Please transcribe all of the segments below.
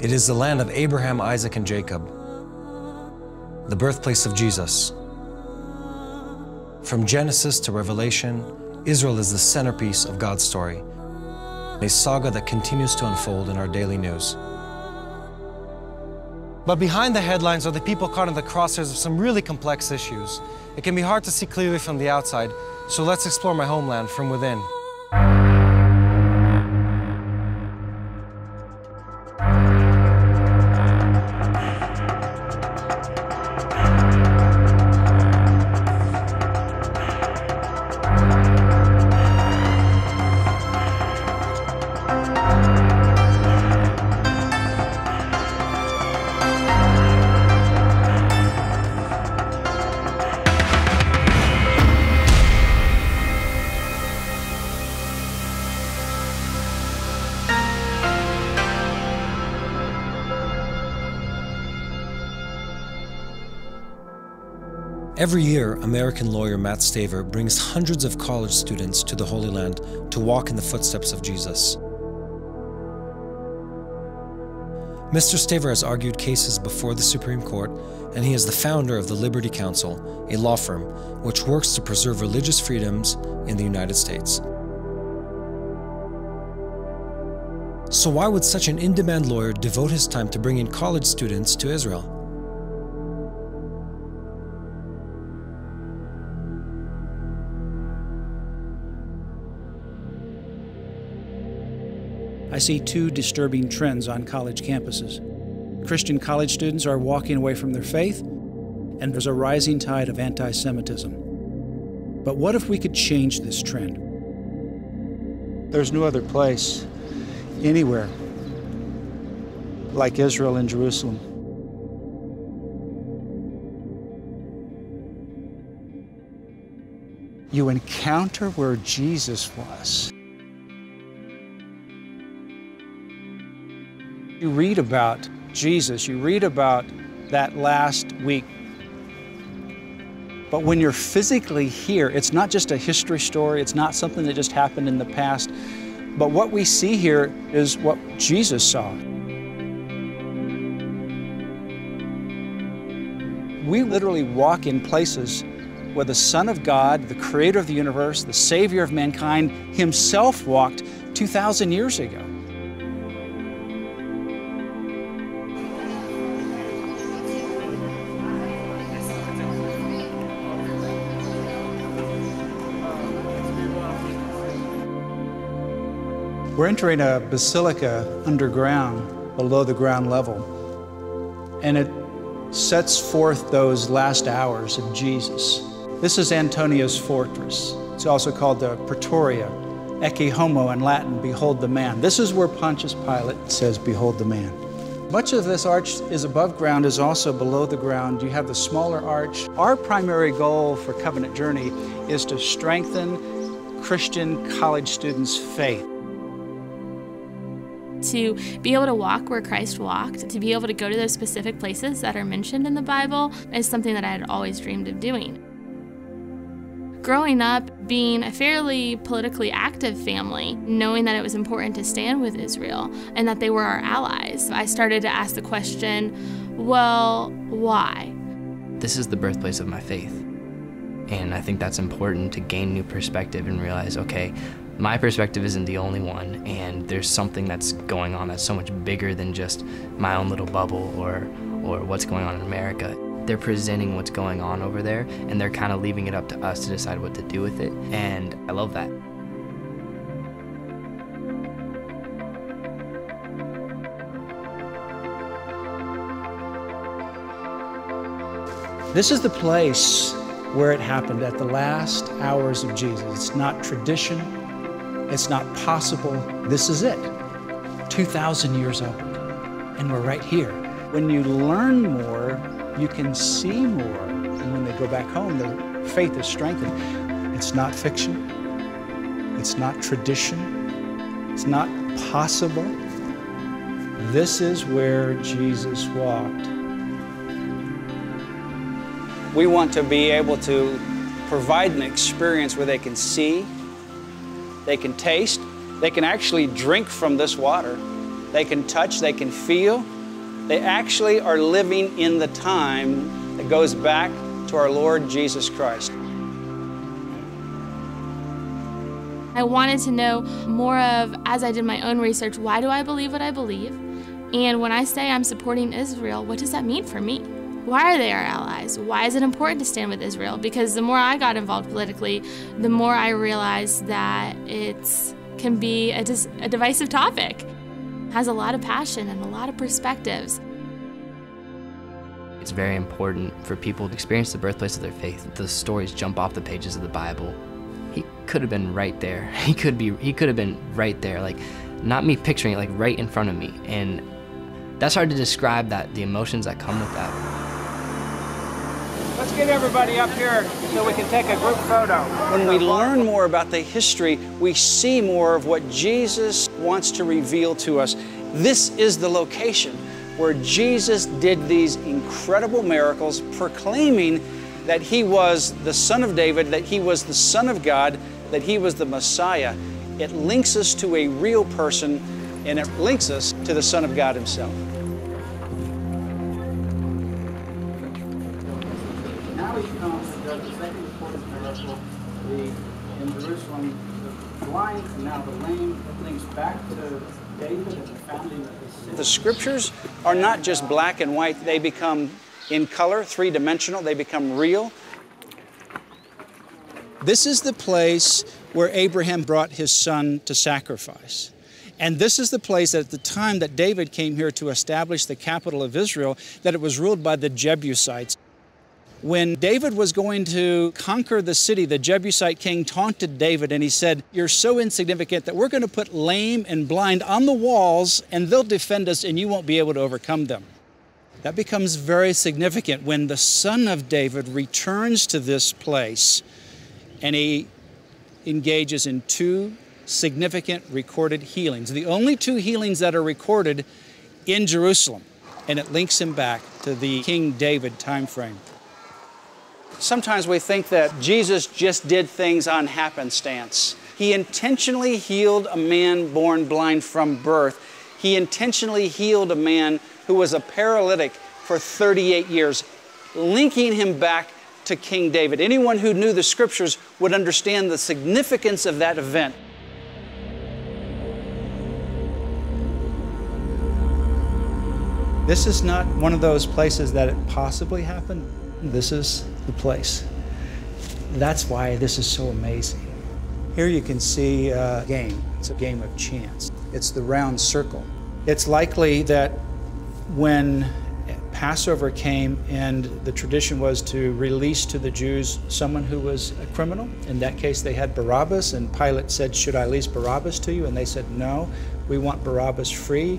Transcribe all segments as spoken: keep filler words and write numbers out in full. It is the land of Abraham, Isaac, and Jacob, the birthplace of Jesus. From Genesis to Revelation, Israel is the centerpiece of God's story, a saga that continues to unfold in our daily news. But behind the headlines are the people caught in the crosshairs of some really complex issues. It can be hard to see clearly from the outside, so let's explore my homeland from within. Every year, American lawyer Matt Staver brings hundreds of college students to the Holy Land to walk in the footsteps of Jesus. Mister Staver has argued cases before the Supreme Court, and he is the founder of the Liberty Counsel, a law firm which works to preserve religious freedoms in the United States. So why would such an in-demand lawyer devote his time to bringing college students to Israel? I see two disturbing trends on college campuses. Christian college students are walking away from their faith, and there's a rising tide of anti-Semitism. But what if we could change this trend? There's no other place anywhere like Israel and Jerusalem. You encounter where Jesus was. You read about Jesus, you read about that last week. But when you're physically here, it's not just a history story, it's not something that just happened in the past. But what we see here is what Jesus saw. We literally walk in places where the Son of God, the Creator of the universe, the Savior of mankind, himself walked two thousand years ago. We're entering a basilica underground, below the ground level, and it sets forth those last hours of Jesus. This is Antonia's Fortress. It's also called the Praetorium, Ecce Homo in Latin, behold the man. This is where Pontius Pilate says, behold the man. Much of this arch is above ground, is also below the ground. You have the smaller arch. Our primary goal for Covenant Journey is to strengthen Christian college students' faith. To be able to walk where Christ walked, to be able to go to those specific places that are mentioned in the Bible is something that I had always dreamed of doing. Growing up, being a fairly politically active family, knowing that it was important to stand with Israel and that they were our allies, I started to ask the question, well, why? This is the birthplace of my faith, and I think that's important to gain new perspective and realize, okay, my perspective isn't the only one, and there's something that's going on that's so much bigger than just my own little bubble or, or what's going on in America. They're presenting what's going on over there, and they're kind of leaving it up to us to decide what to do with it, and I love that. This is the place where it happened, at the last hours of Jesus. It's not tradition. It's not possible. This is it. two thousand years old, and we're right here. When you learn more, you can see more. And when they go back home, their faith is strengthened. It's not fiction. It's not tradition. It's not possible. This is where Jesus walked. We want to be able to provide an experience where they can see, they can taste, they can actually drink from this water, they can touch, they can feel. They actually are living in the time that goes back to our Lord Jesus Christ. I wanted to know more of, as I did my own research, why do I believe what I believe? And when I say I'm supporting Israel, what does that mean for me? Why are they our allies? Why is it important to stand with Israel? Because the more I got involved politically, the more I realized that it can be a, dis a divisive topic. It has a lot of passion and a lot of perspectives. It's very important for people to experience the birthplace of their faith. The stories jump off the pages of the Bible. He could have been right there. He could be. He could have been right there. Like, not me picturing it, like right in front of me. And that's hard to describe, that the emotions that come with that. Let's get everybody up here so we can take a group photo. When we learn more about the history, we see more of what Jesus wants to reveal to us. This is the location where Jesus did these incredible miracles, proclaiming that he was the Son of David, that he was the Son of God, that he was the Messiah. It links us to a real person, and it links us to the Son of God himself. In Jerusalem, the blind and now the lame, it links back to David and the founding of the city. The scriptures are not just black and white, they become in color, three-dimensional, they become real. This is the place where Abraham brought his son to sacrifice. And this is the place that at the time that David came here to establish the capital of Israel, that it was ruled by the Jebusites. When David was going to conquer the city, the Jebusite king taunted David and he said, "You're so insignificant that we're going to put lame and blind on the walls and they'll defend us and you won't be able to overcome them." That becomes very significant when the Son of David returns to this place and he engages in two significant recorded healings, the only two healings that are recorded in Jerusalem, and it links him back to the King David time frame. Sometimes we think that Jesus just did things on happenstance. He intentionally healed a man born blind from birth. He intentionally healed a man who was a paralytic for thirty-eight years, linking him back to King David. Anyone who knew the scriptures would understand the significance of that event. This is not one of those places that it possibly happened. This is the place. That's why this is so amazing. Here you can see a game. It's a game of chance. It's the round circle. It's likely that when Passover came and the tradition was to release to the Jews someone who was a criminal, in that case they had Barabbas, and Pilate said, "Should I release Barabbas to you?" And they said, "No, we want Barabbas free."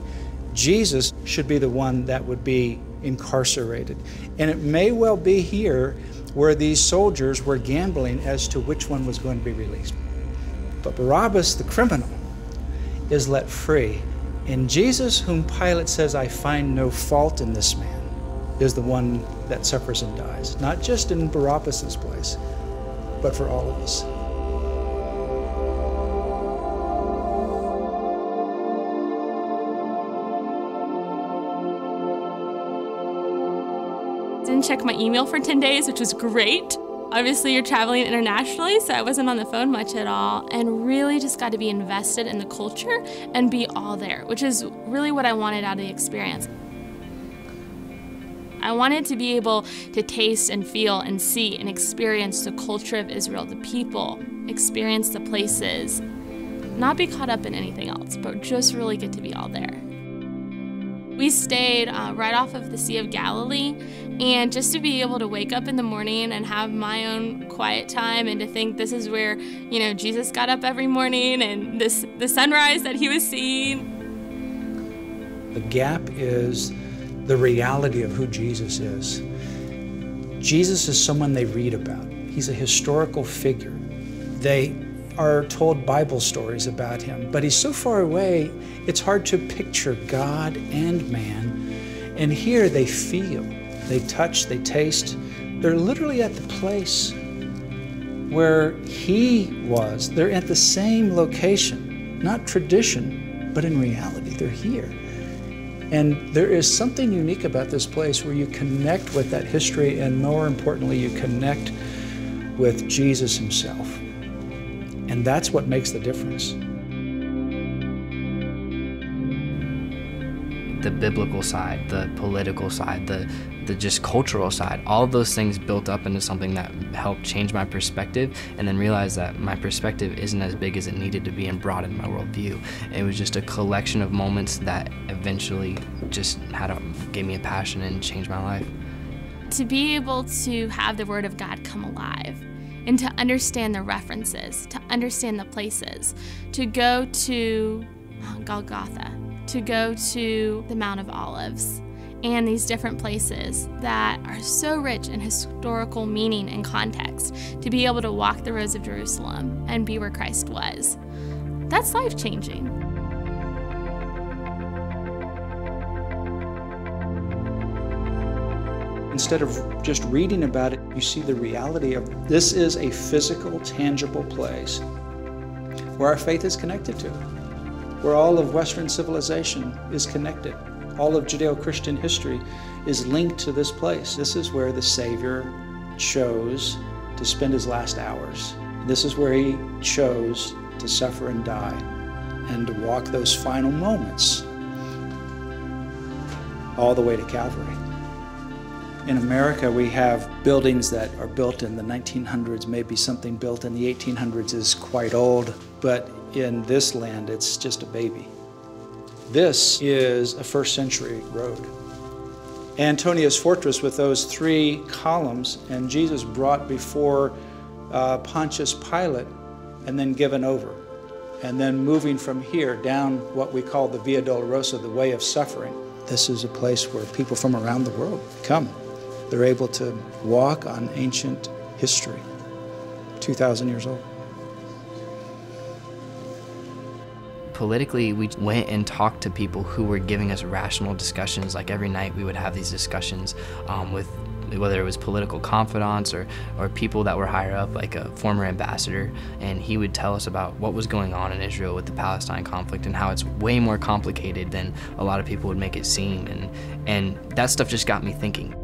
Jesus should be the one that would be incarcerated. And it may well be here where these soldiers were gambling as to which one was going to be released. But Barabbas, the criminal, is let free. And Jesus, whom Pilate says, "I find no fault in this man," is the one that suffers and dies. Not just in Barabbas's place, but for all of us. Didn't check my email for ten days, which was great. Obviously, you're traveling internationally, so I wasn't on the phone much at all, and really just got to be invested in the culture and be all there, which is really what I wanted out of the experience. I wanted to be able to taste and feel and see and experience the culture of Israel, the people, experience the places, not be caught up in anything else, but just really get to be all there. We stayed uh, right off of the Sea of Galilee, and just to be able to wake up in the morning and have my own quiet time, and to think this is where, you know, Jesus got up every morning, and this the sunrise that he was seeing. The gap is the reality of who Jesus is. Jesus is someone they read about. He's a historical figure. They are told Bible stories about him, but he's so far away, it's hard to picture God and man. And here they feel, they touch, they taste. They're literally at the place where he was. They're at the same location, not tradition, but in reality, they're here. And there is something unique about this place where you connect with that history, and more importantly, you connect with Jesus himself. And that's what makes the difference. The biblical side, the political side, the, the just cultural side, all of those things built up into something that helped change my perspective, and then realized that my perspective isn't as big as it needed to be and broadened my worldview. It was just a collection of moments that eventually just had a, gave me a passion and changed my life. To be able to have the Word of God come alive, and to understand the references, to understand the places, to go to Golgotha, to go to the Mount of Olives and these different places that are so rich in historical meaning and context, to be able to walk the roads of Jerusalem and be where Christ was. That's life-changing. Instead of just reading about it, you see the reality of this is a physical, tangible place where our faith is connected to. Where all of Western civilization is connected. All of Judeo-Christian history is linked to this place. This is where the Savior chose to spend his last hours. This is where he chose to suffer and die and to walk those final moments all the way to Calvary. In America, we have buildings that are built in the nineteen hundreds, maybe something built in the eighteen hundreds is quite old, but in this land, it's just a baby. This is a first century road. Antonia's Fortress with those three columns, and Jesus brought before uh, Pontius Pilate and then given over. And then moving from here down what we call the Via Dolorosa, the way of suffering. This is a place where people from around the world come. They're able to walk on ancient history, two thousand years old. Politically, we went and talked to people who were giving us rational discussions. Like every night we would have these discussions um, with, whether it was political confidants or, or people that were higher up, like a former ambassador, and he would tell us about what was going on in Israel with the Palestine conflict and how it's way more complicated than a lot of people would make it seem. And, and that stuff just got me thinking.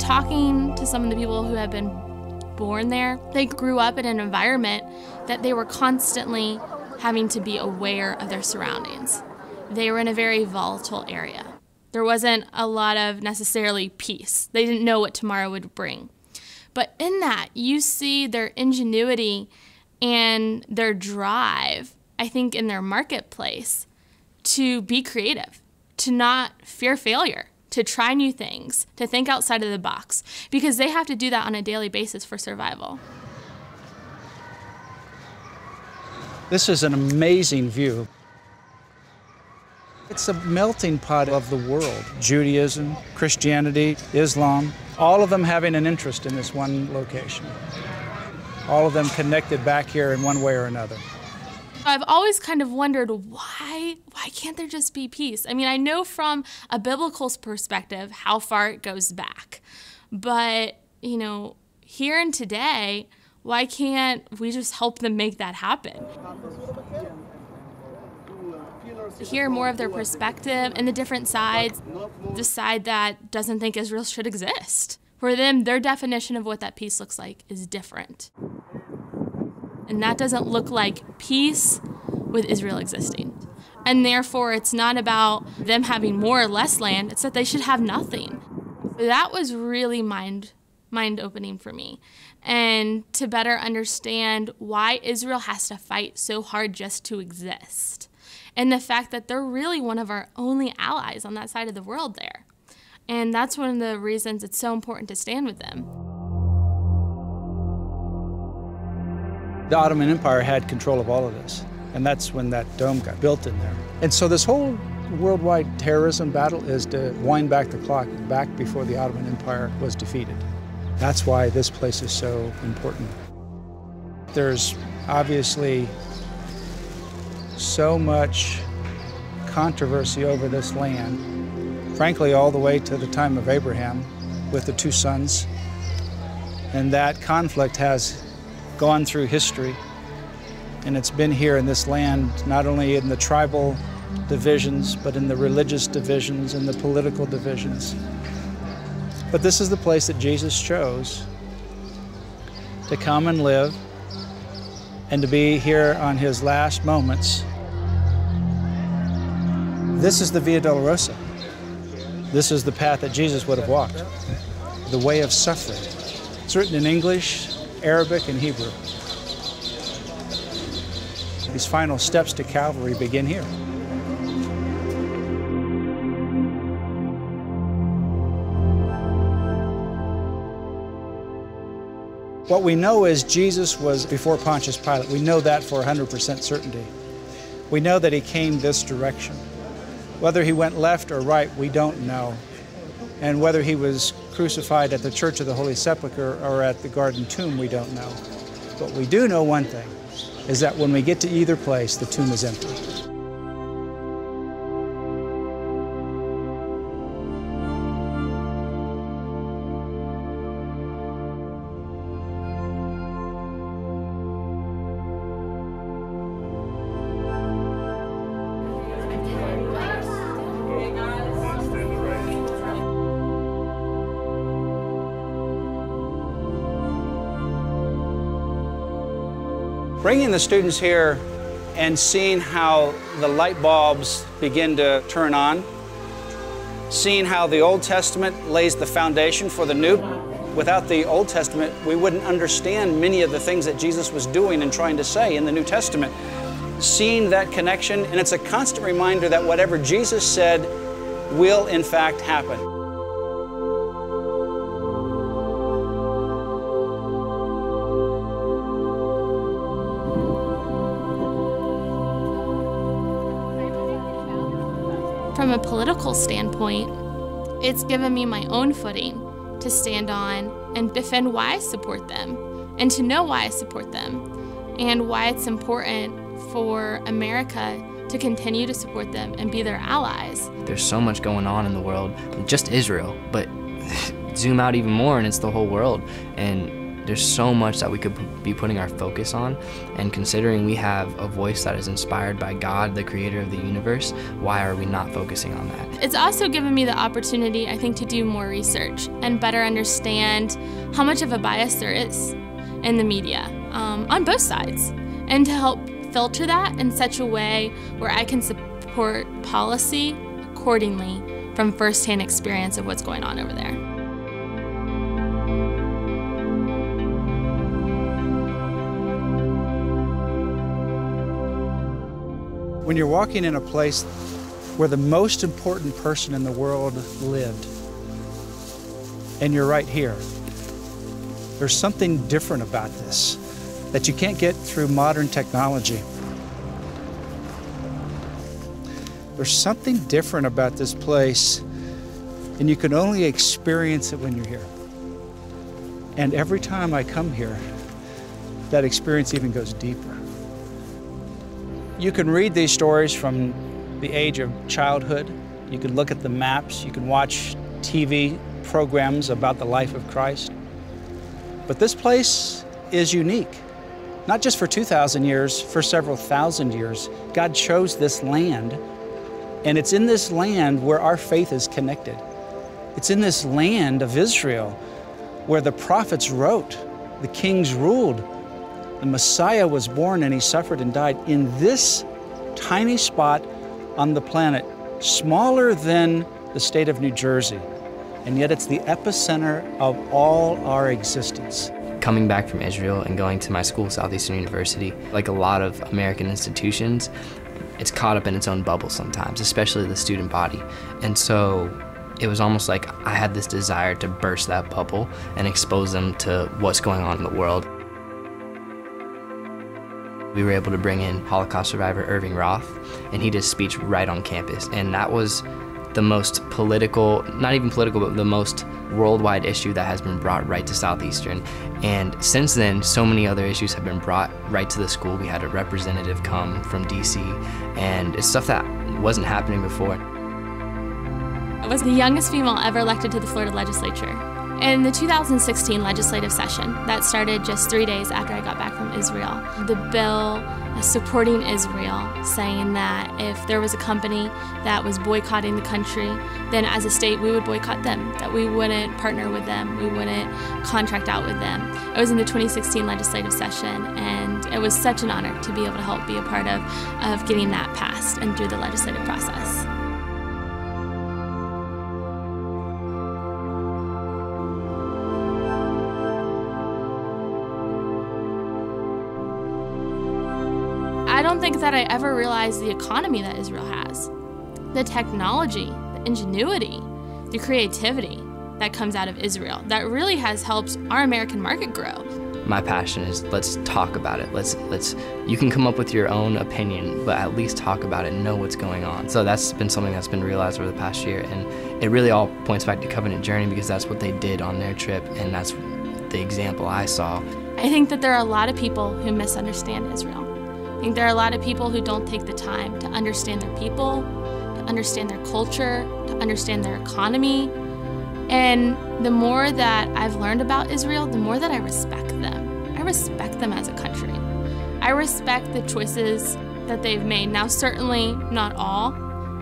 Talking to some of the people who have been born there, they grew up in an environment that they were constantly having to be aware of their surroundings. They were in a very volatile area. There wasn't a lot of necessarily peace. They didn't know what tomorrow would bring. But in that, you see their ingenuity and their drive, I think, in their marketplace to be creative, to not fear failure, to try new things, to think outside of the box, because they have to do that on a daily basis for survival. This is an amazing view. It's a melting pot of the world. Judaism, Christianity, Islam, all of them having an interest in this one location. All of them connected back here in one way or another. I've always kind of wondered why, why can't there just be peace? I mean, I know from a biblical perspective how far it goes back, but, you know, here and today, why can't we just help them make that happen? Hear more of their perspective and the different sides, the side that doesn't think Israel should exist. For them, their definition of what that peace looks like is different. And that doesn't look like peace with Israel existing. And therefore, it's not about them having more or less land, it's that they should have nothing. That was really mind, mind-opening for me. And to better understand why Israel has to fight so hard just to exist. And the fact that they're really one of our only allies on that side of the world there. And that's one of the reasons it's so important to stand with them. The Ottoman Empire had control of all of this, and that's when that dome got built in there. And so this whole worldwide terrorism battle is to wind back the clock back before the Ottoman Empire was defeated. That's why this place is so important. There's obviously so much controversy over this land, frankly, all the way to the time of Abraham with the two sons. And that conflict has gone through history, and it's been here in this land, not only in the tribal divisions, but in the religious divisions and the political divisions. But this is the place that Jesus chose to come and live and to be here on his last moments. This is the Via Dolorosa. This is the path that Jesus would have walked, the way of suffering. It's written in English, Arabic, and Hebrew. His final steps to Calvary begin here. What we know is Jesus was before Pontius Pilate. We know that for one hundred percent certainty. We know that he came this direction. Whether he went left or right, we don't know. And whether he was crucified at the Church of the Holy Sepulchre or at the Garden Tomb, we don't know. But we do know one thing, is that when we get to either place, the tomb is empty. Bringing the students here and seeing how the light bulbs begin to turn on, seeing how the Old Testament lays the foundation for the New. Without the Old Testament, we wouldn't understand many of the things that Jesus was doing and trying to say in the New Testament. Seeing that connection, and it's a constant reminder that whatever Jesus said will in fact happen. From a political standpoint, it's given me my own footing to stand on and defend why I support them, and to know why I support them, and why it's important for America to continue to support them and be their allies. There's so much going on in the world, just Israel, but zoom out even more and it's the whole world. And there's so much that we could be putting our focus on, and considering we have a voice that is inspired by God, the creator of the universe, why are we not focusing on that? It's also given me the opportunity, I think, to do more research and better understand how much of a bias there is in the media um, on both sides, and to help filter that in such a way where I can support policy accordingly from firsthand experience of what's going on over there. When you're walking in a place where the most important person in the world lived, and you're right here, there's something different about this that you can't get through modern technology. There's something different about this place, and you can only experience it when you're here. And every time I come here, that experience even goes deeper. You can read these stories from the age of childhood. You can look at the maps. You can watch T V programs about the life of Christ. But this place is unique, not just for two thousand years, for several thousand years. God chose this land, and it's in this land where our faith is connected. It's in this land of Israel where the prophets wrote, the kings ruled, the Messiah was born, and he suffered and died in this tiny spot on the planet, smaller than the state of New Jersey. And yet it's the epicenter of all our existence. Coming back from Israel and going to my school, Southeastern University, like a lot of American institutions, it's caught up in its own bubble sometimes, especially the student body. And so it was almost like I had this desire to burst that bubble and expose them to what's going on in the world. We were able to bring in Holocaust survivor Irving Roth, and he did a speech right on campus. And that was the most political, not even political, but the most worldwide issue that has been brought right to Southeastern. And since then, so many other issues have been brought right to the school. We had a representative come from D C, and it's stuff that wasn't happening before. I was the youngest female ever elected to the Florida legislature. In the two thousand sixteen legislative session, that started just three days after I got back from Israel, the bill supporting Israel, saying that if there was a company that was boycotting the country, then as a state we would boycott them, that we wouldn't partner with them, we wouldn't contract out with them. It was in the twenty sixteen legislative session, and it was such an honor to be able to help be a part of, of getting that passed and through the legislative process. I don't think that I ever realized the economy that Israel has, the technology, the ingenuity, the creativity that comes out of Israel that really has helped our American market grow. My passion is let's talk about it. Let's, let's, you can come up with your own opinion, but at least talk about it and know what's going on. So that's been something that's been realized over the past year, and it really all points back to Covenant Journey, because that's what they did on their trip, and that's the example I saw. I think that there are a lot of people who misunderstand Israel. I think there are a lot of people who don't take the time to understand their people, to understand their culture, to understand their economy. And the more that I've learned about Israel, the more that I respect them. I respect them as a country. I respect the choices that they've made. Now, certainly not all.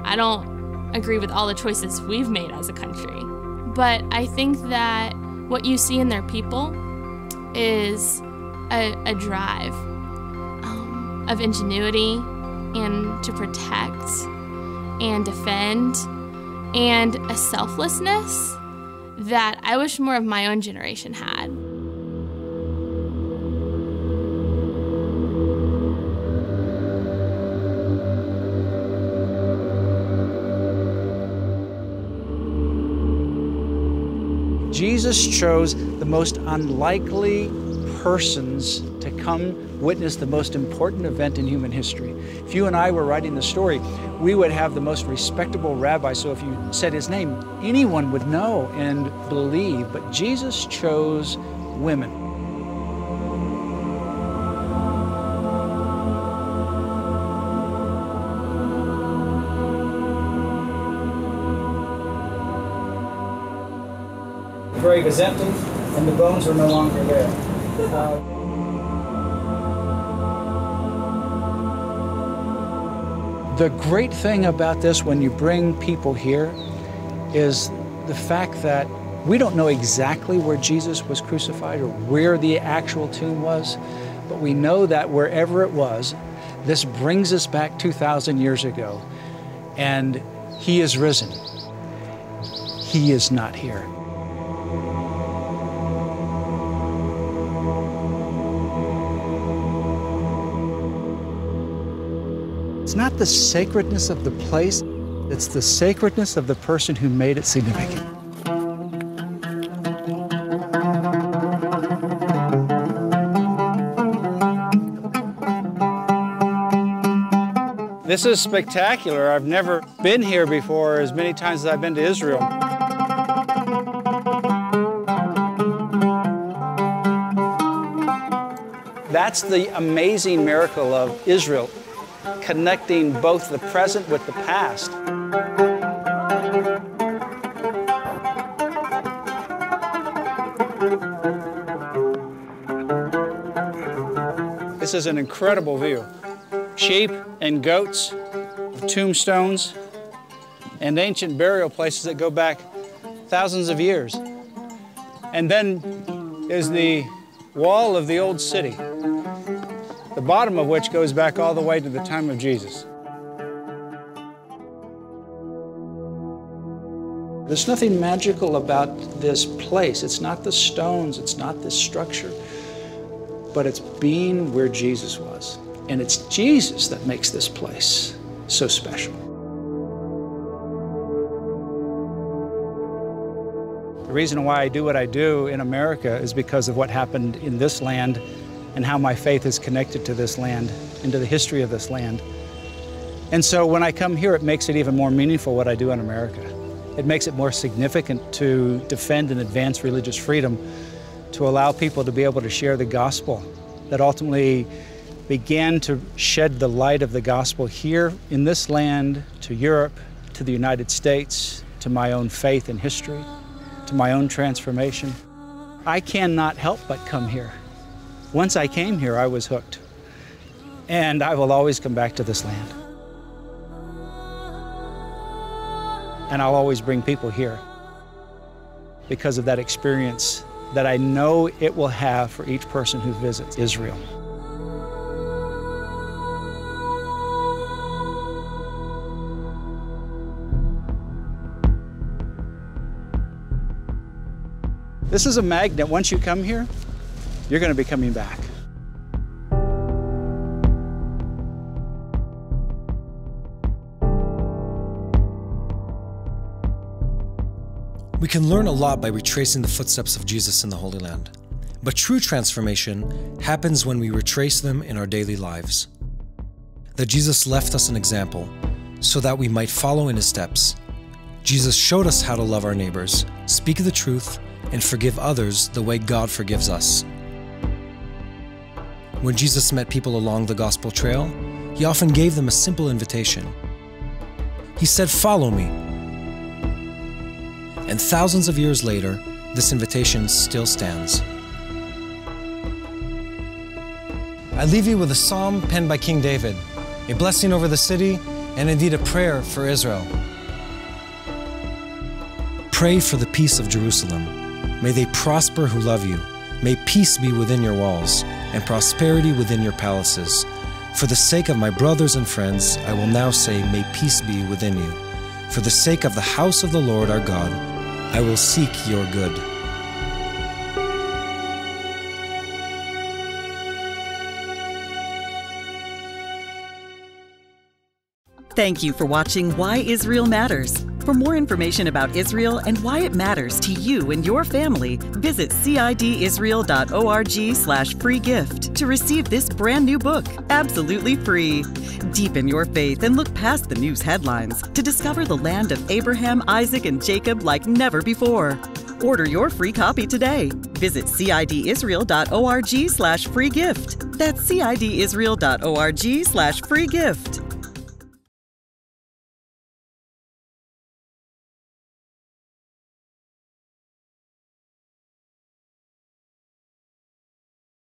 I don't agree with all the choices we've made as a country. But I think that what you see in their people is a, a drive of ingenuity, and to protect and defend, and a selflessness that I wish more of my own generation had. Jesus chose the most unlikely persons to come witness the most important event in human history. If you and I were writing the story, we would have the most respectable rabbi, so if you said his name, anyone would know and believe, but Jesus chose women. Very resentful, and the bones are no longer there. Uh, The great thing about this when you bring people here is the fact that we don't know exactly where Jesus was crucified or where the actual tomb was, but we know that wherever it was, this brings us back two thousand years ago, and he is risen. He is not here. It's not the sacredness of the place, it's the sacredness of the person who made it significant. This is spectacular. I've never been here before as many times as I've been to Israel. That's the amazing miracle of Israel, connecting both the present with the past. This is an incredible view. Sheep and goats, tombstones, and ancient burial places that go back thousands of years. And then is the wall of the old city, the bottom of which goes back all the way to the time of Jesus. There's nothing magical about this place. It's not the stones, it's not this structure, but it's being where Jesus was. And it's Jesus that makes this place so special. The reason why I do what I do in America is because of what happened in this land and how my faith is connected to this land and to the history of this land. And so when I come here, it makes it even more meaningful what I do in America. It makes it more significant to defend and advance religious freedom, to allow people to be able to share the gospel that ultimately began to shed the light of the gospel here in this land, to Europe, to the United States, to my own faith and history, to my own transformation. I cannot help but come here. Once I came here, I was hooked. And I will always come back to this land. And I'll always bring people here because of that experience that I know it will have for each person who visits Israel. This is a magnet. Once you come here, you're going to be coming back. We can learn a lot by retracing the footsteps of Jesus in the Holy Land, but true transformation happens when we retrace them in our daily lives. That Jesus left us an example so that we might follow in his steps. Jesus showed us how to love our neighbors, speak the truth, and forgive others the way God forgives us. When Jesus met people along the gospel trail, he often gave them a simple invitation. He said, "Follow me." And thousands of years later, this invitation still stands. I leave you with a psalm penned by King David, a blessing over the city, and indeed a prayer for Israel. Pray for the peace of Jerusalem. May they prosper who love you. May peace be within your walls, and prosperity within your palaces. For the sake of my brothers and friends, I will now say, may peace be within you. For the sake of the house of the Lord our God, I will seek your good. Thank you for watching Why Israel Matters. For more information about Israel and why it matters to you and your family, visit C I D Israel dot org slash free gift to receive this brand new book, absolutely free. Deepen your faith and look past the news headlines to discover the land of Abraham, Isaac, and Jacob like never before. Order your free copy today. Visit C I D Israel dot org slash free gift. That's C I D Israel dot org slash free gift.